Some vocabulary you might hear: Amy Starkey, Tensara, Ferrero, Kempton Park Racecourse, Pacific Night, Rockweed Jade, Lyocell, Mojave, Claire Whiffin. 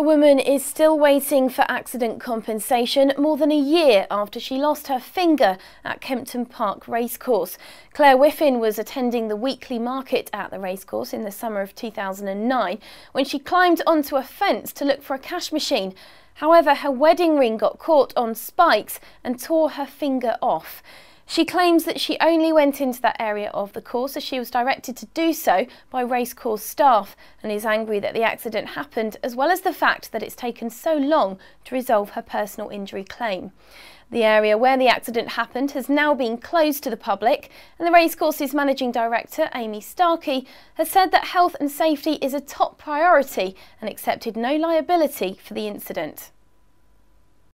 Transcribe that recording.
A woman is still waiting for accident compensation more than a year after she lost her finger at Kempton Park Racecourse. Claire Whiffin was attending the weekly market at the racecourse in the summer of 2009 when she climbed onto a fence to look for a cash machine. However, her wedding ring got caught on spikes and tore her finger off. She claims that she only went into that area of the course as she was directed to do so by racecourse staff, and is angry that the accident happened, as well as the fact that it's taken so long to resolve her personal injury claim. The area where the accident happened has now been closed to the public, and the racecourse's managing director, Amy Starkey, has said that health and safety is a top priority and accepted no liability for the incident.